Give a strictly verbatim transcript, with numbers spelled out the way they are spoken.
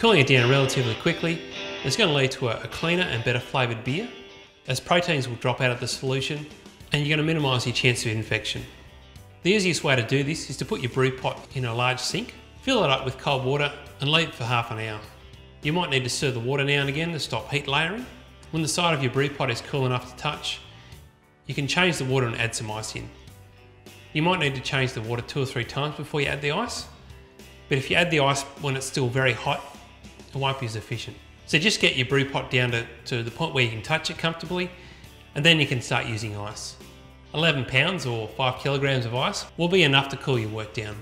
Cooling it down relatively quickly is going to lead to a cleaner and better flavoured beer, as proteins will drop out of the solution and you're going to minimise your chance of infection. The easiest way to do this is to put your brew pot in a large sink, fill it up with cold water and leave it for half an hour. You might need to stir the water now and again to stop heat layering. When the side of your brew pot is cool enough to touch, you can change the water and add some ice in. You might need to change the water two or three times before you add the ice, but if you add the ice when it's still very hot, it won't be as efficient. So just get your brew pot down to, to the point where you can touch it comfortably, and then you can start using ice. eleven pounds or five kilograms of ice will be enough to cool your work down.